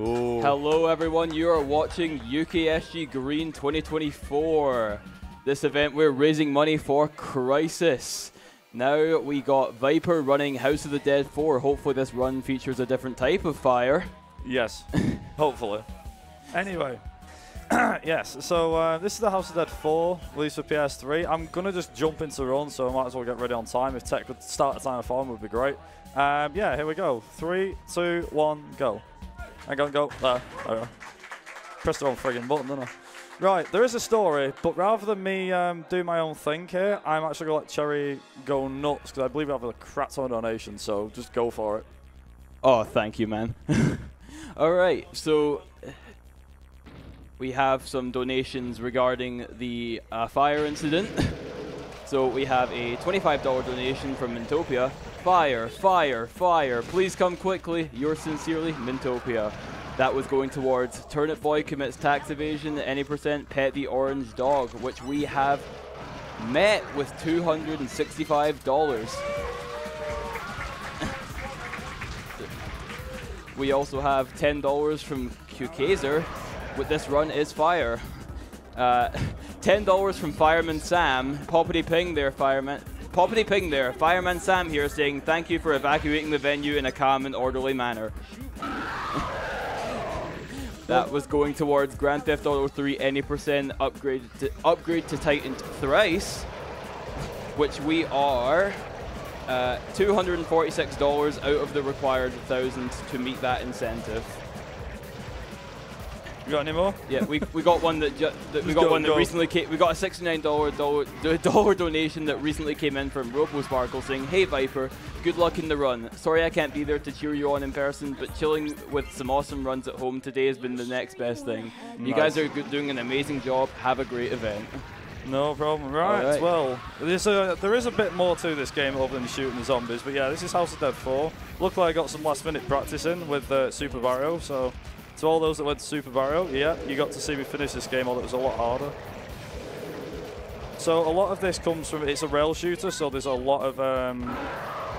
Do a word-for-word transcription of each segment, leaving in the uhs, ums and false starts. Ooh. Hello everyone, you are watching U K S G Green twenty twenty-four. This event we're raising money for Crysis. Now we got Viper running House of the Dead four. Hopefully this run features a different type of fire. Yes, hopefully. Anyway, yes, so uh, this is the House of the Dead four, released for P S three. I'm going to just jump into run, so I might as well get ready on time. If tech could start at time of farm, would be great. Um, yeah, here we go. Three, two, one, go. I'm going to go there. There we go. Pressed the wrong friggin' button, didn't I? Right, there is a story, but rather than me um, do my own thing here, I'm actually going to let Cherry go nuts, because I believe I have a crap ton of donations, so just go for it. Oh, thank you, man. All right, so we have some donations regarding the uh, fire incident. So we have a twenty-five dollar donation from Mintopia. Fire, fire, fire, please come quickly. Yours sincerely, Mintopia. That was going towards Turnip Boy Commits Tax Evasion, Any Percent Pet the Orange Dog, which we have met with two hundred sixty-five dollars. We also have ten dollars from Kukaser. With this run is fire. Uh, ten dollars from Fireman Sam. Poppity ping there, Fireman. Poppity ping there. Fireman Sam here saying thank you for evacuating the venue in a calm and orderly manner. That was going towards Grand Theft Auto three Any Percent upgrade to, upgrade to Titan Thrice, which we are uh, two hundred forty-six dollars out of the required one thousand to meet that incentive. You got any more? Yeah, we we got one that, ju that we got go, one that go. recently came. We got a sixty-nine dollar dollar donation that recently came in from Robo Sparkle saying, "Hey Viper, good luck in the run. Sorry I can't be there to cheer you on in person, but chilling with some awesome runs at home today has been the next best thing. Nice. You guys are good, doing an amazing job. Have a great event." No problem. Right. right. Well, there's a, there is a bit more to this game other than shooting the zombies, but yeah, this is House of the Dead four. Luckily, I got some last-minute practice in with uh, Super Mario, so. To all those that went to Super Mario, yeah, you got to see me finish this game, although it was a lot harder. So a lot of this comes from, it's a rail shooter, so there's a lot of um,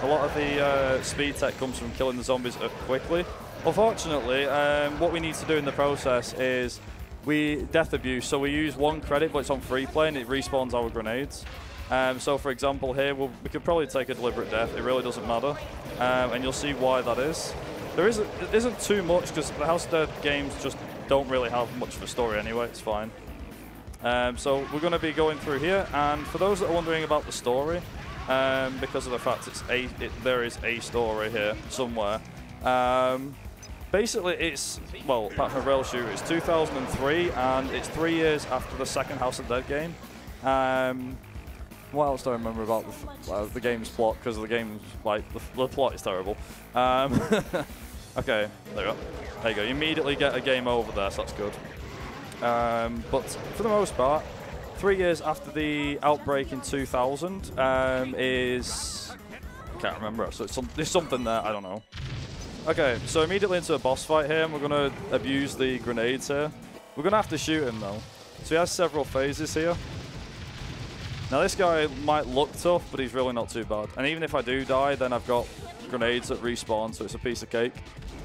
a lot of the uh, speed tech comes from killing the zombies quickly. Unfortunately, um, what we need to do in the process is we death abuse, so we use one credit, but it's on free play and it respawns our grenades. Um, so for example here, we'll, we could probably take a deliberate death, it really doesn't matter, um, and you'll see why that is. There isn't, isn't too much, because the House of the Dead games just don't really have much of a story anyway, it's fine. Um, so we're going to be going through here, and for those that are wondering about the story, um, because of the fact it's a, it, there is a story here somewhere. Um, basically it's, well, apart from rail shooter, it's two thousand three, and it's three years after the second House of the Dead game. Um, What else do I remember about the, uh, the game's plot? Because the game's, like, the, the plot is terrible. Um, okay, there you go. There you go. You immediately get a game over there, so that's good. Um, but for the most part, three years after the outbreak in two thousand um, is... I can't remember. So it's some, there's something there. I don't know. Okay, so immediately into a boss fight here, and we're going to abuse the grenades here. We're going to have to shoot him, though. So he has several phases here. Now this guy might look tough, but he's really not too bad. And even if I do die, then I've got grenades that respawn, so it's a piece of cake.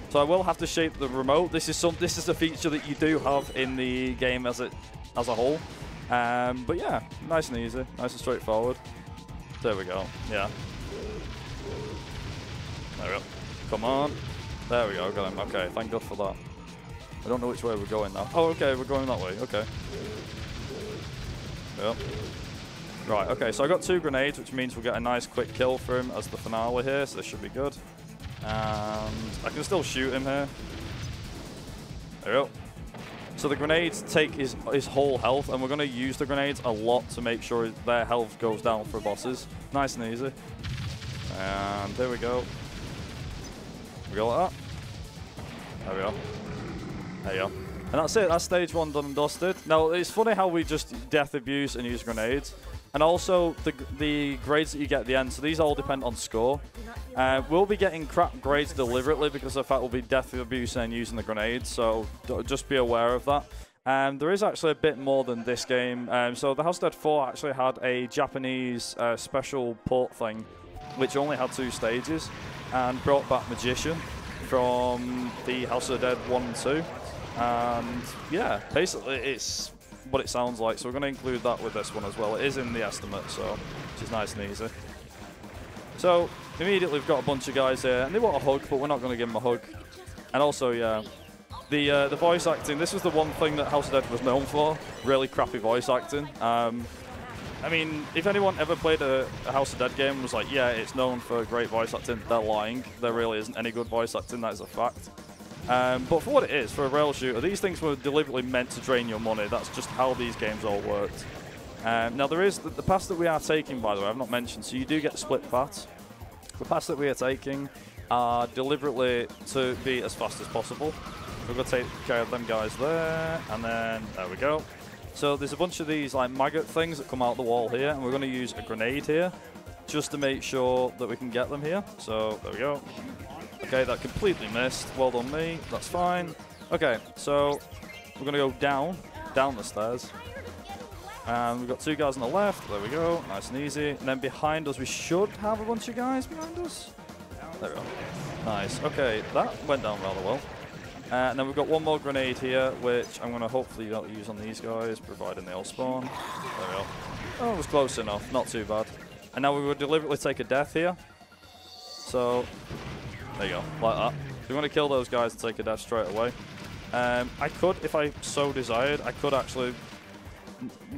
So I will have to shape the remote. This is some. This is a feature that you do have in the game as it as a whole. Um, but yeah, nice and easy, nice and straightforward. There we go. Yeah. There we go. Come on. There we go. Got him. Okay. Thank God for that. I don't know which way we're going now. Oh, okay. We're going that way. Okay. Yep. Right, okay, so I got two grenades, which means we'll get a nice quick kill for him as the finale here, so this should be good. And I can still shoot him here. There we go. So the grenades take his, his whole health, and we're going to use the grenades a lot to make sure their health goes down for bosses. Nice and easy. And there we go. We go like that. There we go. There you go. And that's it, that's stage one done and dusted. Now, it's funny how we just death abuse and use grenades. And also the, the grades that you get at the end, so these all depend on score. Uh, we'll be getting crap grades deliberately because of the fact we'll be death abuse and using the grenades, so just be aware of that. Um, there is actually a bit more than this game. Um, so the House of the Dead four actually had a Japanese uh, special port thing, which only had two stages, and brought back Magician from the House of the Dead one and two. And yeah, basically it's what it sounds like, so we're going to include that with this one as well. It is in the estimate, so which is nice and easy. So immediately we've got a bunch of guys here, and they want a hug, but we're not going to give them a hug. And also, yeah, the uh, the voice acting. This was the one thing that House of the Dead was known for: really crappy voice acting. Um, I mean, if anyone ever played a, a House of the Dead game and was like, yeah, it's known for great voice acting, they're lying. There really isn't any good voice acting. That is a fact. Um, but for what it is, for a rail shooter, these things were deliberately meant to drain your money. That's just how these games all worked. Um, now there is the, the pass that we are taking, by the way, I've not mentioned, so you do get split paths. The paths that we are taking are deliberately to be as fast as possible. We're going to take care of them guys there, and then there we go. So there's a bunch of these like maggot things that come out the wall here, and we're going to use a grenade here just to make sure that we can get them here. So there we go. Okay, that completely missed. Well done me. That's fine. Okay, so we're going to go down, down the stairs. And we've got two guys on the left. There we go. Nice and easy. And then behind us, we should have a bunch of guys behind us. There we go. Nice. Okay, that went down rather well. Uh, and then we've got one more grenade here, which I'm going to hopefully not use on these guys, providing they all spawn. There we go. Oh, it was close enough. Not too bad. And now we would deliberately take a death here. So, there you go. Like that. So we're going to kill those guys and take a death straight away. Um, I could, if I so desired, I could actually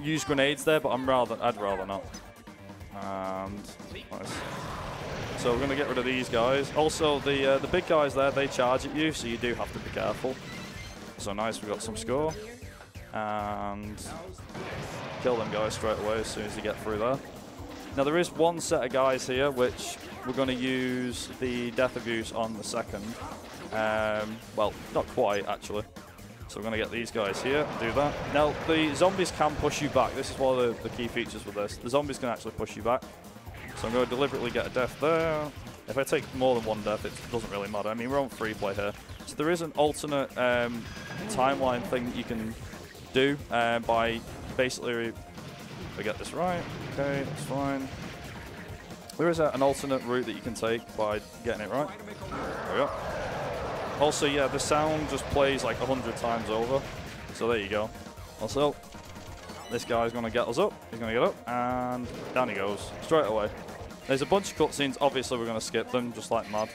use grenades there, but I'm rather, I'd rather not. And, nice. So we're going to get rid of these guys. Also, the uh, the big guys there, they charge at you, so you do have to be careful. So nice, we got some score. And kill them guys straight away as soon as you get through there. Now there is one set of guys here, which we're going to use the death abuse on the second. Um, well, not quite, actually. So we're going to get these guys here and do that. Now, the zombies can push you back. This is one of the, the key features with this. The zombies can actually push you back. So I'm going to deliberately get a death there. If I take more than one death, it doesn't really matter. I mean, we're on free play here. So there is an alternate um, timeline thing that you can do uh, by basically... If I get this right, okay, that's fine. There is a, an alternate route that you can take by getting it right. There we go. Also, yeah, the sound just plays like a hundred times over. So there you go. Also, this guy's going to get us up. He's going to get up, and down he goes, straight away. There's a bunch of cutscenes. Obviously, we're going to skip them, just like mad.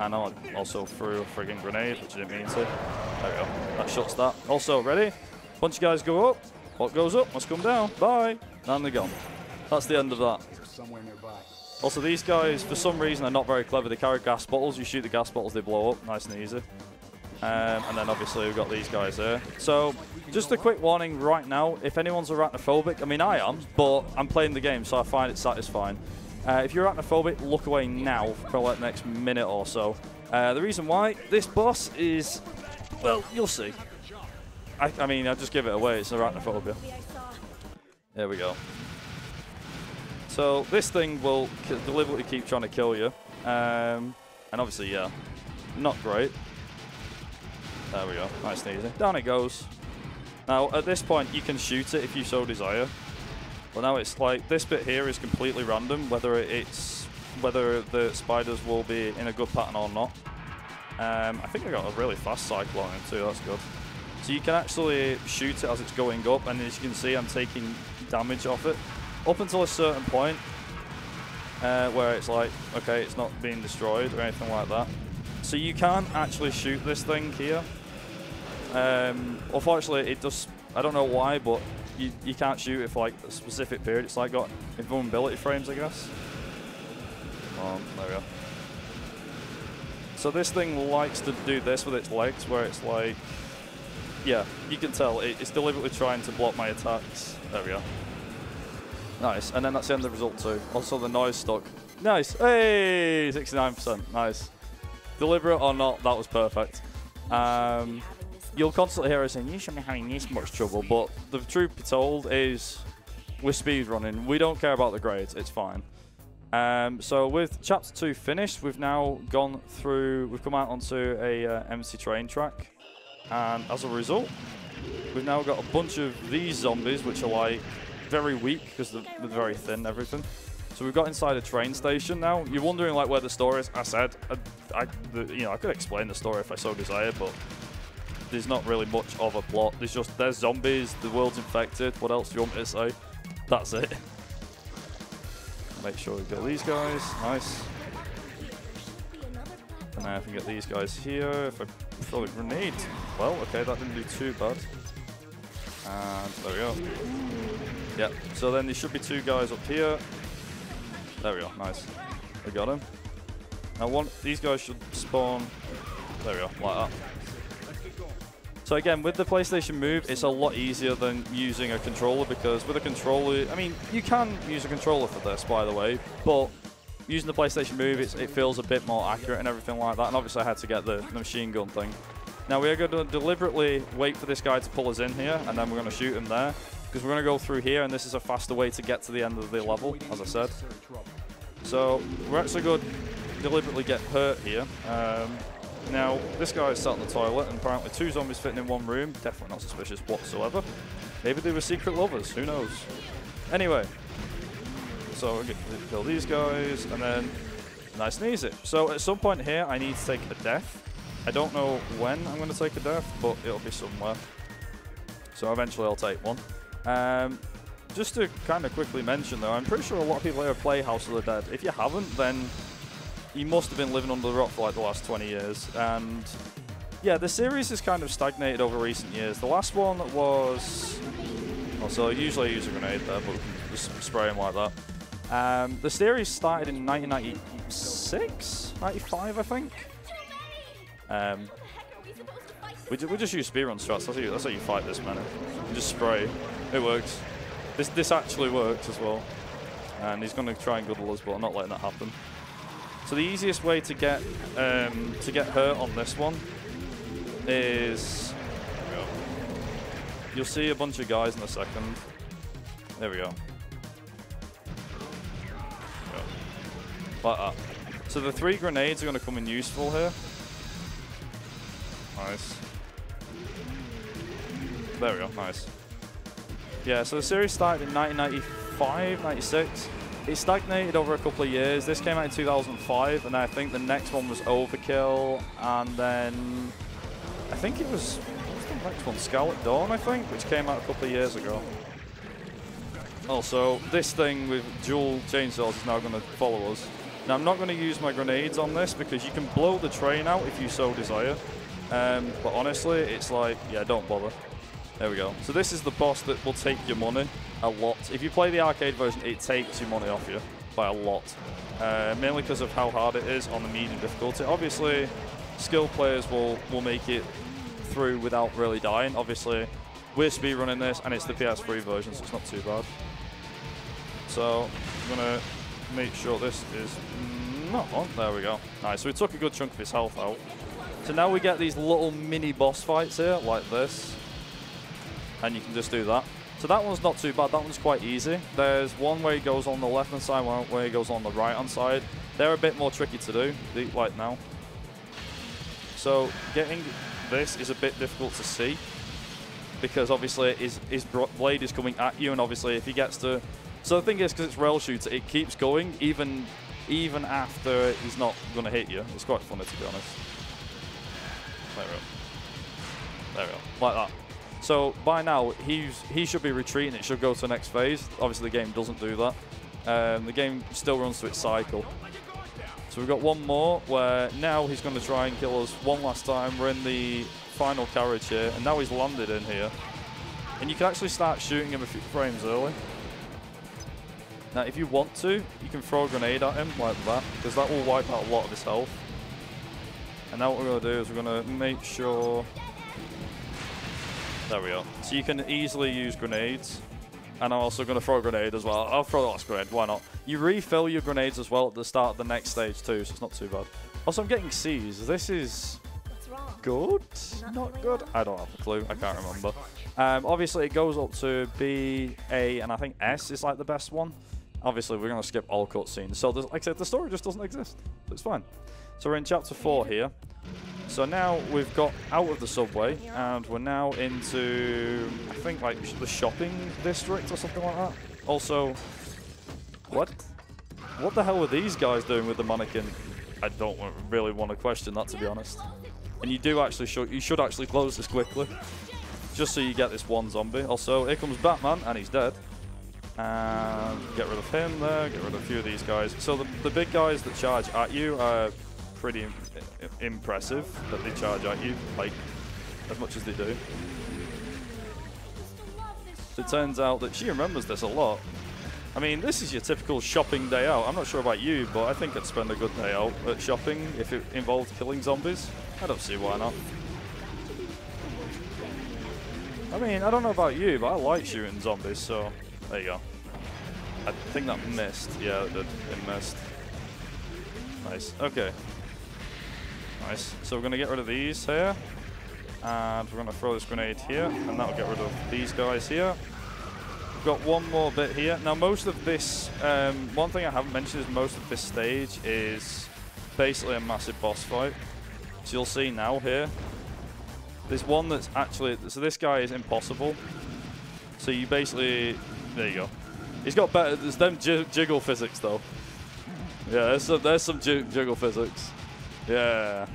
And I also threw a friggin' grenade, which I didn't mean to. There we go. That shuts that. Also, ready? Bunch of guys go up. What goes up must come down. Bye. And they're gone. That's the end of that. Somewhere nearby. Also, these guys, for some reason, are not very clever. They carry gas bottles. You shoot the gas bottles, they blow up. Nice and easy. Um, and then, obviously, we've got these guys here. So, just a quick warning right now. If anyone's arachnophobic, I mean, I am, but I'm playing the game, so I find it satisfying. Uh, if you're arachnophobic, look away now for like the next minute or so. Uh, the reason why, this boss is... Well, you'll see. I, I mean, I'll just give it away. It's arachnophobia. There we go. So this thing will deliberately keep trying to kill you, um, and obviously, yeah, not great. There we go, nice and easy. Down it goes. Now at this point, you can shoot it if you so desire. But now it's like this bit here is completely random, whether it's whether the spiders will be in a good pattern or not. Um, I think I got a really fast cycle on him too. That's good. So you can actually shoot it as it's going up, and as you can see, I'm taking damage off it. Up until a certain point uh, where it's like, okay, it's not being destroyed or anything like that. So you can't actually shoot this thing here. Um, unfortunately, it does, I don't know why, but you, you can't shoot it for like a specific period. It's like got invulnerability frames, I guess. Um, there we go. So this thing likes to do this with its legs where it's like, yeah, you can tell it, it's deliberately trying to block my attacks. There we go. Nice, and then that's the end of the result too. Also the noise stuck. Nice, hey, sixty-nine percent, nice. Deliberate or not, that was perfect. Um, you'll constantly hear us saying, you shouldn't be having this much trouble, but the truth be told is we're speedrunning. We don't care about the grades, it's fine. Um, so with chapter two finished, we've now gone through, we've come out onto a uh, empty train track. And as a result, we've now got a bunch of these zombies, which are like, very weak because they're, they're very thin and everything. So we've got inside a train station now. You're wondering like where the store is. I said, I, I the, you know, I could explain the story if I so desired, but there's not really much of a plot. There's just, there's zombies, the world's infected. What else do you want me to say? That's it. Make sure we get these guys, nice. And now I can get these guys here. If I throw a grenade, well, okay, that didn't do too bad. And there we go. Yep, so then there should be two guys up here. There we go, nice. We got him. Now one, these guys should spawn, there we go, like that. So again, with the PlayStation Move, it's a lot easier than using a controller, because with a controller, I mean, you can use a controller for this, by the way, but using the PlayStation Move, it's, it feels a bit more accurate and everything like that. And obviously I had to get the, the machine gun thing. Now we are going to deliberately wait for this guy to pull us in here, and then we're going to shoot him there, because we're going to go through here, and this is a faster way to get to the end of the level, as I said. So we're actually going to deliberately get hurt here. Um, Now, this guy is sat in the toilet, and apparently two zombies fitting in one room. Definitely not suspicious whatsoever. Maybe they were secret lovers, who knows? Anyway, so we'll kill these guys, and then nice and easy. So at some point here, I need to take a death. I don't know when I'm going to take a death, but it'll be somewhere. So eventually I'll take one. Um, just to kind of quickly mention, though, I'm pretty sure a lot of people here play House of the Dead. If you haven't, then you must have been living under the rock for like the last twenty years. And yeah, the series has kind of stagnated over recent years. The last one was, also usually I use a grenade there, but we can just spray him like that. Um, the series started in nineteen ninety-six, ninety-five, I think. Um, we, we just use speedrun strats, that's how, you, that's how you fight this man. You just spray, it works. This, this actually works as well. And he's gonna try and guddle us, but I'm not letting that happen. So the easiest way to get um, to get hurt on this one is, there we go. You'll see a bunch of guys in a second. There we go. There we go. Like that. So the three grenades are going to come in useful here. Nice. There we go. Nice. Yeah. So the series started in nineteen ninety-five, ninety-six. It stagnated over a couple of years. This came out in two thousand five, and I think the next one was Overkill, and then I think it was, what's the next one? Scarlet Dawn, I think, which came out a couple of years ago. Also, this thing with dual chainsaws is now going to follow us. Now, I'm not going to use my grenades on this, because you can blow the train out if you so desire. Um, but honestly, it's like, yeah, don't bother. There we go. So this is the boss that will take your money a lot. If you play the arcade version, it takes your money off you by a lot. Uh, mainly because of how hard it is on the medium difficulty. Obviously, skilled players will, will make it through without really dying. Obviously, we're speedrunning this, and it's the P S three version, so it's not too bad. So I'm going to make sure this is not on. There we go. Nice. So we took a good chunk of his health out. So now we get these little mini boss fights here, like this. And you can just do that. So that one's not too bad, that one's quite easy. There's one way it goes on the left hand side, one way it goes on the right hand side. They're a bit more tricky to do, like now. So getting this is a bit difficult to see, because obviously his, his blade is coming at you, and obviously if he gets to... So the thing is, because it's rail shooter, it keeps going even, even after he's not going to hit you. It's quite funny, to be honest. There we go. There we go, like that. So by now, he's, he should be retreating, it should go to the next phase. Obviously the game doesn't do that. Um, the game still runs through its cycle. So we've got one more, where now he's going to try and kill us one last time. We're in the final carriage here, and now he's landed in here. And you can actually start shooting him a few frames early. Now if you want to, you can throw a grenade at him like that, because that will wipe out a lot of his health. And now what we're going to do is we're going to make sure... There we go. So you can easily use grenades. And I'm also going to throw a grenade as well. I'll throw the last grenade, why not? You refill your grenades as well at the start of the next stage too, so it's not too bad. Also, I'm getting C's. This is good? Not good? I don't have a clue. I can't remember. Um, obviously, it goes up to B, A, and I think S is like the best one. Obviously, we're going to skip all cutscenes. So like I said, the story just doesn't exist. So it's fine. So we're in chapter four here. So now we've got out of the subway, and we're now into, I think, like the shopping district or something like that. Also, what? What the hell were these guys doing with the mannequin? I don't really want to question that, to be honest. And you do actually sh you should actually close this quickly, just so you get this one zombie. Also, here comes Batman, and he's dead. And get rid of him there, get rid of a few of these guys. So the, the big guys that charge at you are pretty im impressive that they charge at you, like, as much as they do. So it turns out that she remembers this a lot. I mean, this is your typical shopping day out. I'm not sure about you, but I think I'd spend a good day out at shopping if it involved killing zombies. I don't see why not. I mean, I don't know about you, but I like shooting zombies, so there you go. I think that missed. Yeah, it did. It missed. Nice. Okay. Nice. So we're going to get rid of these here. And we're going to throw this grenade here, and that'll get rid of these guys here. Got one more bit here. Now, most of this, um, one thing I haven't mentioned is most of this stage is basically a massive boss fight. So you'll see now here, there's one that's actually, so this guy is impossible. So you basically, there you go. He's got better, there's them jiggle physics though. Yeah, there's some, there's some jiggle physics. Yeah.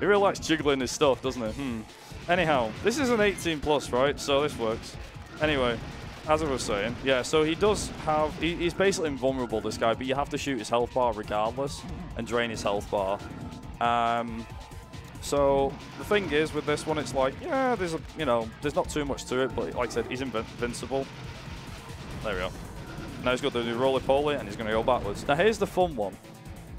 He really likes jiggling his stuff, doesn't he? Hmm. Anyhow, this is an eighteen plus, right? So this works. Anyway, as I was saying, yeah, so he does have, he, he's basically invulnerable, this guy, but you have to shoot his health bar regardless and drain his health bar. Um, so the thing is with this one, it's like, yeah, there's a, you know, there's not too much to it, but like I said, he's invincible. There we go. Now he's got to do roly-poly and he's going to go backwards. Now here's the fun one.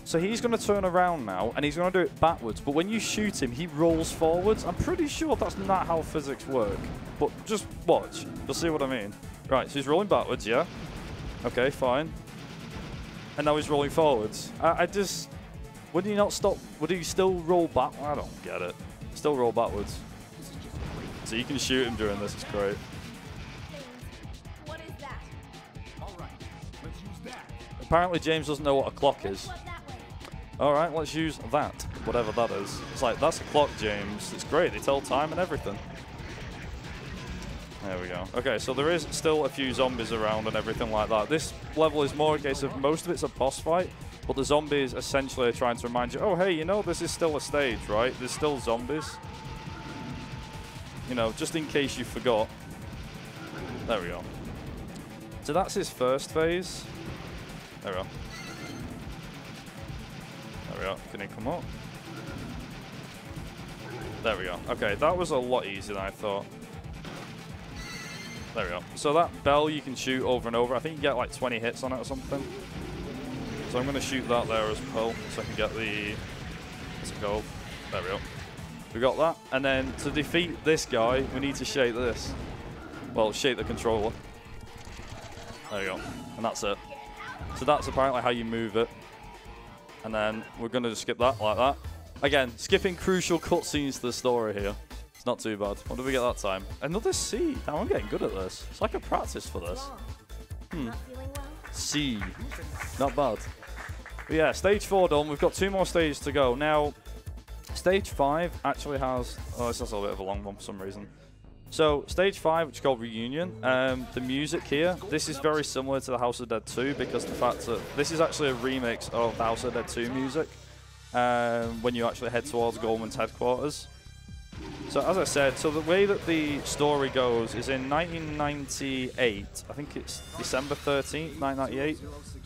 So he's going to turn around now and he's going to do it backwards, but when you shoot him, he rolls forwards. I'm pretty sure that's not how physics work, but just watch. You'll see what I mean. Right, so he's rolling backwards, yeah? Okay, fine. And now he's rolling forwards. I, I just... Would he not stop? Would he still roll back? I don't get it. Still roll backwards. So you can shoot him during this. It's great. What is that? All right, let's use that. Apparently James doesn't know what a clock is. Alright, let's use that, whatever that is. It's like, that's a clock, James. It's great, they tell time and everything. There we go. Okay, so there is still a few zombies around and everything like that. This level is more a case of most of it's a boss fight, but the zombies essentially are trying to remind you, oh hey, you know, this is still a stage, right? There's still zombies. You know, just in case you forgot. There we go. So that's his first phase. There we go. There we go. Can it come up? There we go. Okay, that was a lot easier than I thought. There we go. So that bell you can shoot over and over. I think you get like twenty hits on it or something. So I'm going to shoot that there as well, so I can get the... Let's go. There we go. We got that. And then to defeat this guy, we need to shake this. Well, shake the controller. There we go. And that's it. So that's apparently how you move it. And then we're going to skip that like that. Again, skipping crucial cutscenes to the story here. It's not too bad. What did we get that time? Another C. Now I'm getting good at this. It's like a practice for this. Hmm. C. Not bad. But yeah, stage four done. We've got two more stages to go. Now, stage five actually has... Oh, this is a little bit of a long one for some reason. So, stage five, which is called Reunion, um, the music here, this is very similar to the House of the Dead two because the fact that this is actually a remix of the House of the Dead two music um, when you actually head towards Goldman's headquarters. So, as I said, so the way that the story goes is in nineteen ninety-eight, I think it's December thirteenth, nineteen ninety-eight,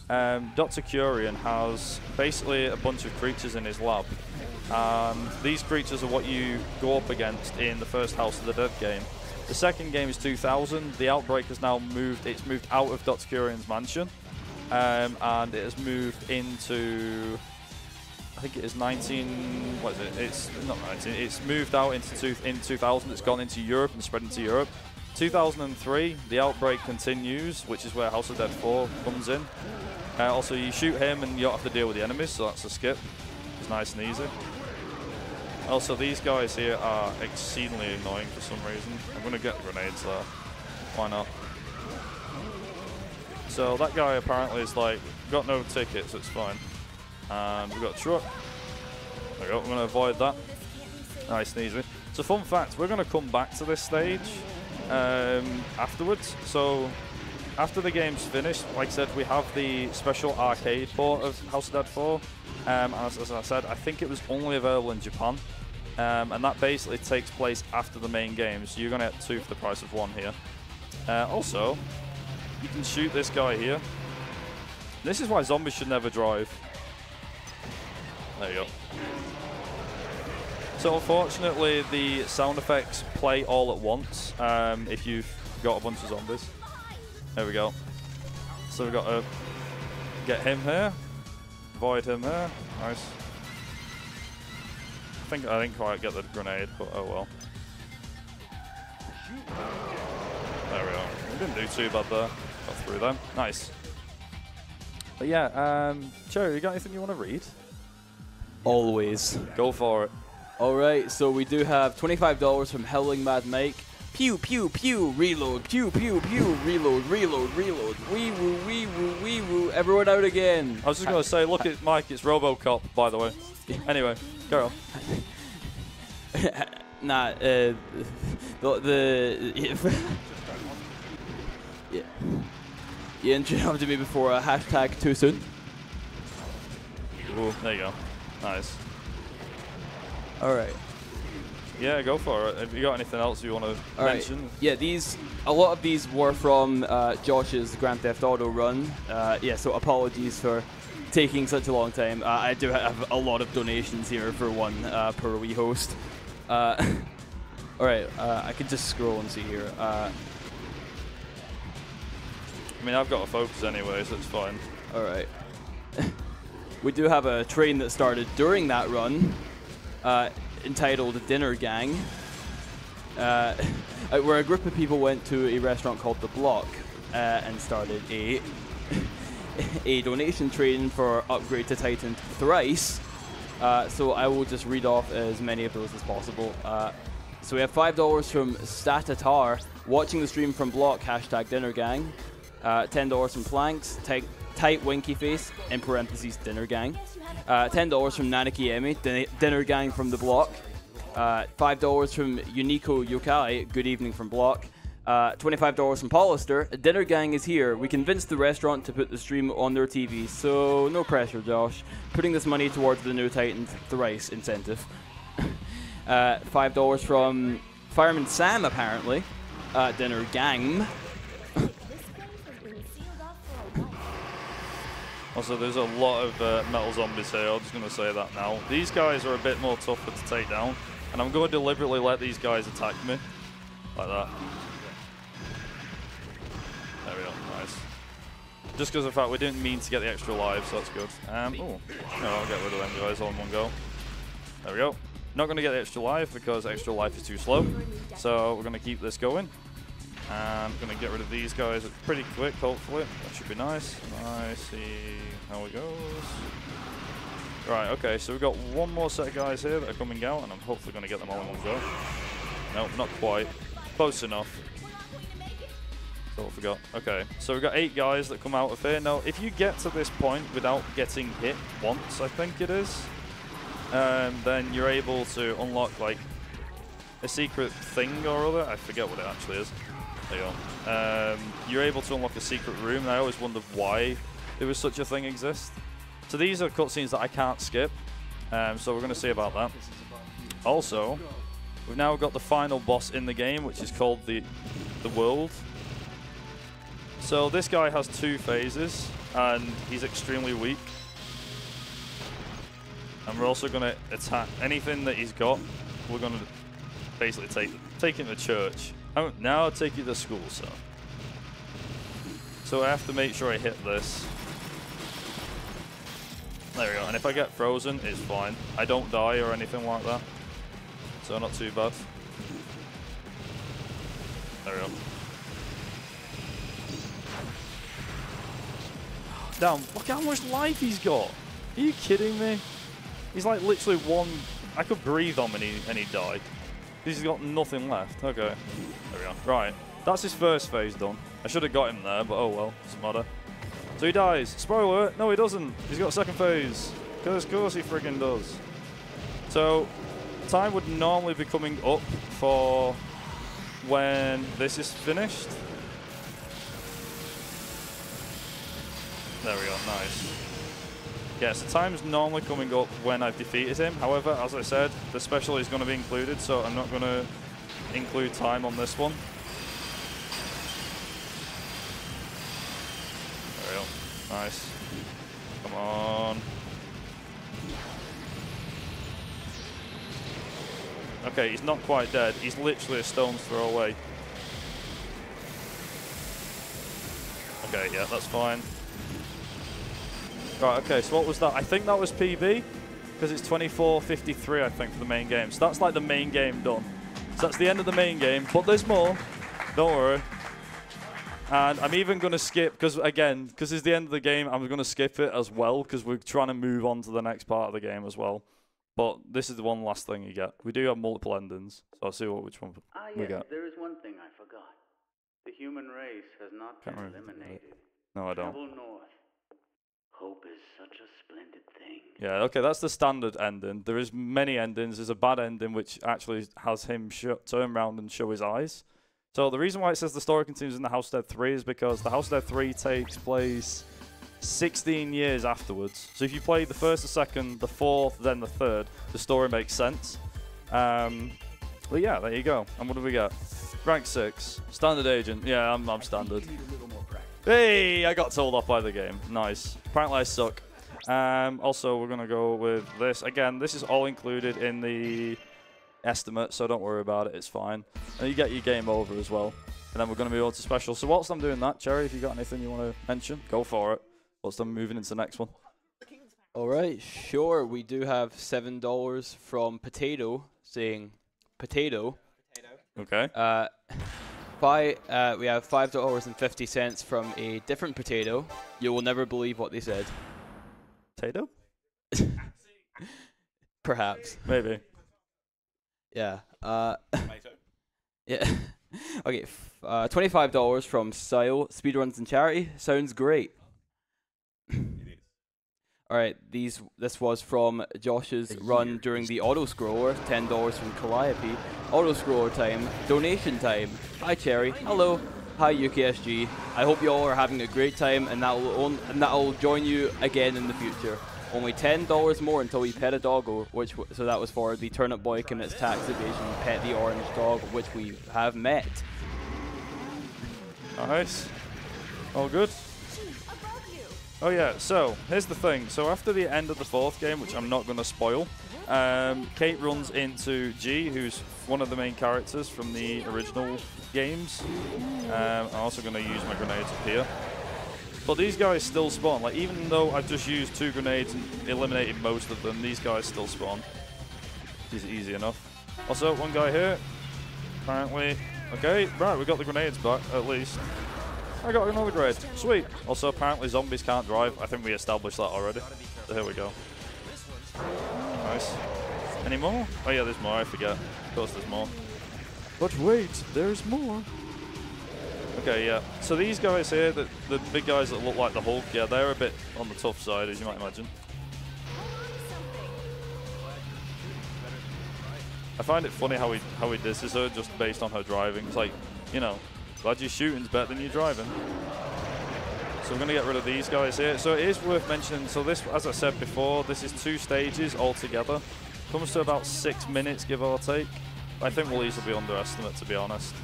um, Doctor Curien has basically a bunch of creatures in his lab. And these creatures are what you go up against in the first House of the Dead game. The second game is two thousand. The outbreak has now moved. It's moved out of Doctor Curien's mansion, um, and it has moved into. I think it is nineteen. What is it? It's not nineteen. It's moved out into two, in two thousand. It's gone into Europe and spread into Europe. two thousand three, the outbreak continues, which is where House of the Dead four comes in. Uh, also, you shoot him, and you don't have to deal with the enemies, so that's a skip. It's nice and easy. Also, these guys here are exceedingly annoying for some reason. I'm going to get grenades there. Why not? So that guy apparently is like, got no tickets, it's fine. And we've got a truck. There we go, I'm going to avoid that. Nice and easy. So fun fact, we're going to come back to this stage um, afterwards. So after the game's finished, like I said, we have the special arcade port of House of the Dead four. Um, as, as I said, I think it was only available in Japan. Um, and that basically takes place after the main game, so you're going to get two for the price of one here. Uh, also, you can shoot this guy here. This is why zombies should never drive. There you go. So unfortunately, the sound effects play all at once um, if you've got a bunch of zombies. There we go. So we've got to get him here, avoid him here. Nice. I think I didn't quite get the grenade, but oh well. There we are. We didn't do too bad there. Got through them. Nice. But yeah, um, Cherry, you got anything you want to read? Always. Go for it. Alright, so we do have twenty-five dollars from Helling Mad Mike. Pew, pew, pew, reload. Pew, pew, pew, reload, reload, reload. Wee woo, wee woo, wee woo. Everyone out again. I was just going to say, look at Mike, it's RoboCop, by the way. Anyway. Girl. Nah, uh, the, the yeah. You interrupted me before. Uh, hashtag too soon. Ooh, there you go. Nice. All right. Yeah, go for it. Have you got anything else you want to All mention? Right. Yeah, these a lot of these were from uh, Josh's Grand Theft Auto run. Uh, yeah, so apologies for taking such a long time. Uh, I do have a lot of donations here for one uh, per wee host. Uh, Alright, uh, I could just scroll and see here. Uh, I mean, I've got to focus anyway, so it's fine. Alright. We do have a train that started during that run, uh, entitled Dinner Gang, uh, where a group of people went to a restaurant called The Block uh, and started a... a donation train for upgrade to Titan thrice, uh, so I will just read off as many of those as possible. Uh, so we have five dollars from Statatar, watching the stream from Block, hashtag Dinner Gang. Uh, ten dollars from Planks, tight, tight winky face, in parentheses Dinner Gang. Uh, ten dollars from Nanaki Emi, din Dinner Gang from The Block. Uh, five dollars from Yuniko Yokai, good evening from Block. Uh, twenty-five dollars from Polister. Dinner Gang is here. We convinced the restaurant to put the stream on their T V, so no pressure, Josh. Putting this money towards the new Titan thrice incentive. uh, five dollars from Fireman Sam, apparently. Uh, Dinner Gang. Also, there's a lot of uh, metal zombies here. I'm just going to say that now. These guys are a bit more tougher to take down, and I'm going to deliberately let these guys attack me. Like that. There we go, nice. Just because of the fact we didn't mean to get the extra lives, so that's good. Um, oh, no, I'll get rid of them guys all in one go. There we go. Not going to get the extra life because extra life is too slow. So we're going to keep this going. And I'm going to get rid of these guys pretty quick, hopefully. That should be nice. I see how it goes. Right, okay, so we've got one more set of guys here that are coming out, and I'm hopefully going to get them all in one go. No, not quite. Close enough. Oh, I forgot. Okay, so we've got eight guys that come out of here. Now, if you get to this point without getting hit once, I think it is, um, then you're able to unlock, like, a secret thing or other. I forget what it actually is. There you go. Um, you're able to unlock a secret room, and I always wondered why there was such a thing exist. So these are cutscenes that I can't skip, um, so we're going to see about that. Also, we've now got the final boss in the game, which is called the the World. So this guy has two phases, and he's extremely weak. And we're also going to attack anything that he's got. We're going to basically take take him to church. Oh, now I'll take you to school, sir. So I have to make sure I hit this. There we go. And if I get frozen, it's fine. I don't die or anything like that. So not too bad. There we go. Damn, look how much life he's got. Are you kidding me? He's like literally one... I could breathe on him and he, and he died. He's got nothing left. Okay. There we go. Right. That's his first phase done. I should have got him there, but oh well. Doesn't matter. So he dies. Spoiler. No, he doesn't. He's got a second phase. Because of course he friggin' does. So, time would normally be coming up for when this is finished. There we go, nice. Yeah, so time's normally coming up when I've defeated him. However, as I said, the special is going to be included, so I'm not going to include time on this one. There we go, nice. Come on. Okay, he's not quite dead. He's literally a stone's throw away. Okay, yeah, that's fine. Right, okay, so what was that? I think that was P B, because it's twenty-four fifty-three, I think, for the main game. So that's like the main game done. So that's the end of the main game, but there's more. Don't worry. And I'm even going to skip, because, again, because it's the end of the game, I'm going to skip it as well, because we're trying to move on to the next part of the game as well. But this is the one last thing you get. We do have multiple endings, so I'll see what, which one ah, we yes, get. There is one thing I forgot. The human race has not been eliminated. No, I don't. Travel north. Hope is such a splendid thing. Yeah, okay, that's the standard ending. There is many endings. There's a bad ending which actually has him sh turn round and show his eyes. So the reason why it says the story continues in the House of the Dead three is because the House of the Dead three takes place sixteen years afterwards. So if you play the first, the second, the fourth, then the third, the story makes sense. Um, but yeah, there you go. And what do we get? Rank six, standard agent. Yeah, I'm, I'm standard. Hey, I got told off by the game. Nice. Apparently I suck. Um, also, we're going to go with this. Again, this is all included in the estimate, so don't worry about it. It's fine. And you get your game over as well. And then we're going to move on to special. So whilst I'm doing that, Cherry, if you got anything you want to mention, go for it. Whilst I'm moving into the next one. All right, sure. We do have seven dollars from Potato, saying Potato. Okay. Uh, by, uh, we have five dollars and fifty cents from a different Potato. You will never believe what they said. Potato? Perhaps. Maybe. Yeah. Uh, yeah. Okay. F uh, twenty-five dollars from Style, Speedruns and Charity. Sounds great. All right. These. This was from Josh's run during the auto scroller. Ten dollars from Calliope. Auto scroller time. Donation time. Hi Cherry. Hello. Hi U K S G. I hope you all are having a great time, and that will and that will join you again in the future. Only ten dollars more until we pet a doggo, which w so that was for the Turnip Boy Commits Tax Evasion. Pet the orange dog, which we have met. Nice. All good. Oh yeah, so here's the thing. So after the end of the fourth game, which I'm not going to spoil, um, Kate runs into G, who's one of the main characters from the original games. Um, I'm also going to use my grenades up here. But these guys still spawn. Like, even though I've just used two grenades and eliminated most of them, these guys still spawn. It's easy enough. Also, one guy here, apparently. Okay, right, we got the grenades back, at least. I got another grade. Sweet. Also, apparently zombies can't drive. I think we established that already. So here we go. Nice. Any more? Oh yeah, there's more. I forget. Of course there's more. But wait, there's more. Okay, yeah. So these guys here, the, the big guys that look like the Hulk, yeah, they're a bit on the tough side, as you might imagine. I find it funny how he, how he disses her just based on her driving. It's like, you know, glad your shooting's better than your driving. So we're going to get rid of these guys here. So it is worth mentioning, so this, as I said before, this is two stages altogether. Comes to about six minutes, give or take. I think we'll easily be underestimate, to be honest.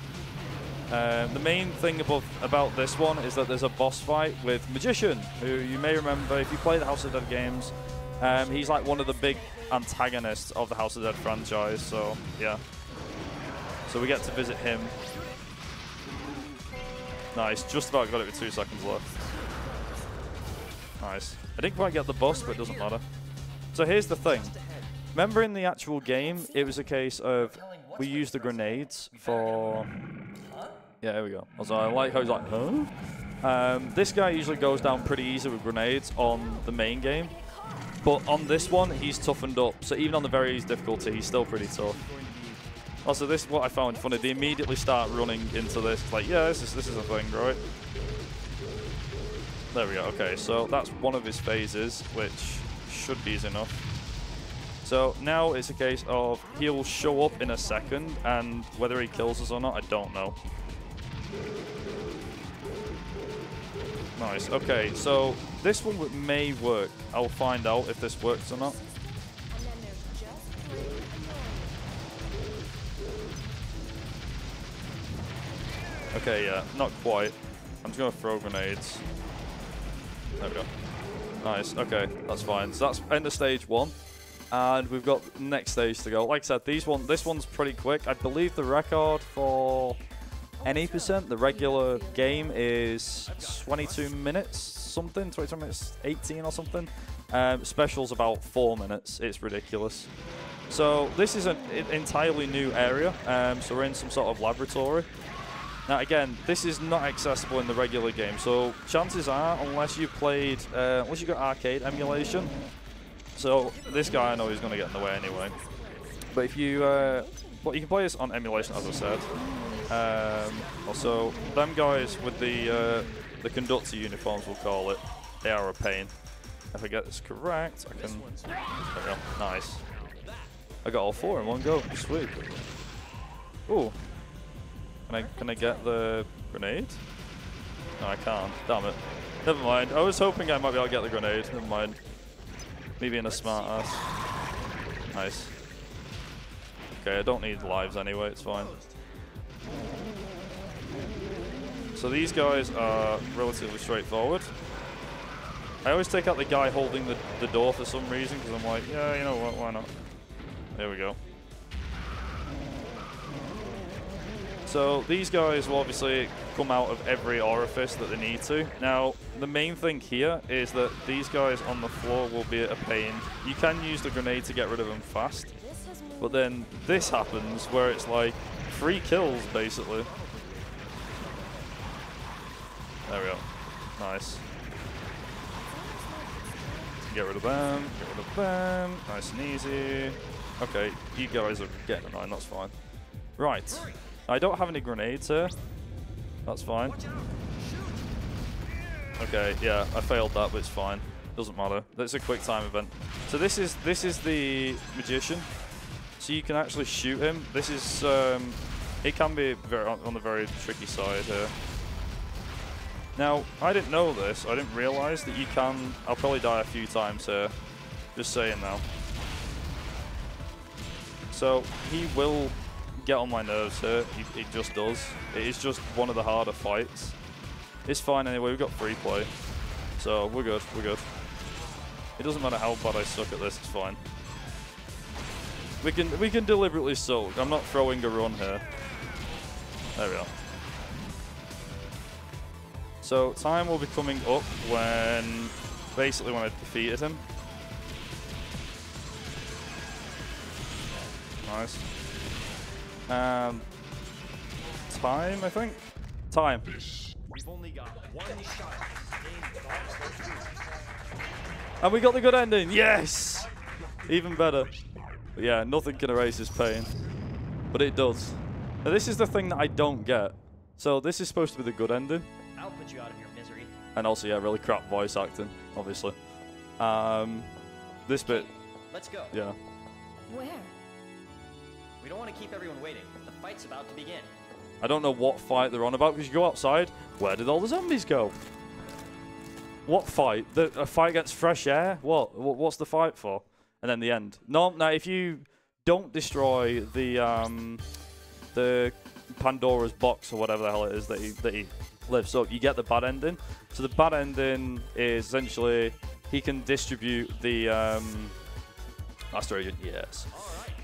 Uh, the main thing above, about this one is that there's a boss fight with Magician, who you may remember if you play the House of the Dead games. Um, he's like one of the big antagonists of the House of the Dead franchise, so yeah. So we get to visit him. Nice, just about got it with two seconds left. Nice. I didn't quite get the boss, but it doesn't matter. So here's the thing. Remember in the actual game, it was a case of we used the grenades for... Yeah, here we go. Also, I like how he's like, huh? Um, this guy usually goes down pretty easy with grenades on the main game. But on this one, he's toughened up. So even on the very easy difficulty, he's still pretty tough. Also, this is what I found funny. They immediately start running into this. It's like, yeah, this is this is a thing, right? There we go. Okay, so that's one of his phases, which should be easy enough. So now it's a case of he'll show up in a second, and whether he kills us or not, I don't know. Nice. Okay, so This one may work. I'll find out if this works or not. Okay, yeah, not quite. I'm just gonna throw grenades. There we go. Nice, okay, that's fine. So that's end of stage one. And we've got next stage to go. Like I said, these one, this one's pretty quick. I believe the record for any percent, the regular game is twenty-two minutes something, twenty-two minutes eighteen or something. Um, special's about four minutes. It's ridiculous. So this is an entirely new area. Um, so we're in some sort of laboratory. Now again, this is not accessible in the regular game. So chances are, unless you played, uh, unless you got arcade emulation. So this guy, I know he's going to get in the way anyway. But if you, uh, well, you can play this on emulation, as I said. Um, also, them guys with the uh, the conductor uniforms, we'll call it. They are a pain. If I get this correct, I can. There we go. Nice. I got all four in one go. Sweet. Ooh. Can I can I get the grenade? No, I can't. Damn it. Never mind. I was hoping I might be able to get the grenade. Never mind. Me being a smart ass. Nice. Okay, I don't need lives anyway, it's fine. So these guys are relatively straightforward. I always take out the guy holding the, the door for some reason, because I'm like, yeah, you know what, why not? There we go. So these guys will obviously come out of every orifice that they need to. Now, the main thing here is that these guys on the floor will be a pain. You can use the grenade to get rid of them fast, but then this happens where it's like three kills, basically. There we go. Nice. Get rid of them, get rid of them. Nice and easy. Okay, you guys are getting nine, that's fine. Right. I don't have any grenades here. That's fine. Okay, yeah, I failed that, but it's fine. Doesn't matter. That's a quick time event. So this is this is the Magician. So you can actually shoot him. This is um, it can be very, on the very tricky side here. Now I didn't know this. I didn't realise that you can. I'll probably die a few times here. Just saying now. So he will get on my nerves here, it, it just does. It is just one of the harder fights. It's fine anyway, we've got free play. So we're good, we're good. It doesn't matter how bad I suck at this, it's fine. We can we can deliberately suck, I'm not throwing a run here. There we are. So time will be coming up when, basically when I defeated him. Nice. Um, time, I think. Time. We've only got one shot. And we got the good ending. Yes. Even better. But yeah, nothing can erase his pain, but it does. Now this is the thing that I don't get. So this is supposed to be the good ending. I'll put you out of your misery. And also, yeah, really crap voice acting, obviously. Um, this bit. Let's go. Yeah. Where? We don't want to keep everyone waiting. The fight's about to begin. I don't know what fight they're on about, because you go outside. Where did all the zombies go? What fight? The, a fight against fresh air? What? What's the fight for? And then the end. No, now if you don't destroy the um, the Pandora's box or whatever the hell it is that he, that he lifts up, you get the bad ending. So the bad ending is essentially he can distribute the um, Australian. Yes.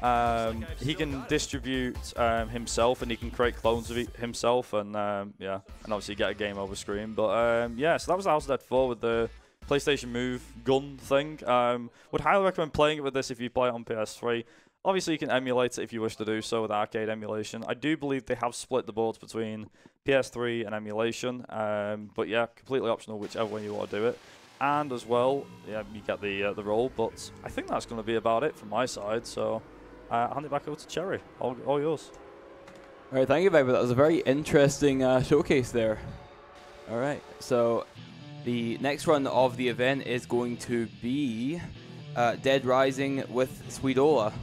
Um, he can distribute um, himself, and he can create clones of he himself, and um, yeah, and obviously get a game over screen. But um, yeah, so that was the House of the Dead four with the PlayStation Move gun thing. Um, would highly recommend playing it with this if you play it on P S three. Obviously, you can emulate it if you wish to do so with arcade emulation. I do believe they have split the boards between P S three and emulation, um, but yeah, completely optional whichever way you want to do it. And as well, yeah, you get the uh, the roll. But I think that's going to be about it from my side. So. Uh, hand it back over to Cherry. All, all yours. All right, thank you, Viper. That was a very interesting uh, showcase there. All right, so the next run of the event is going to be uh, Dead Rising with Sweetola.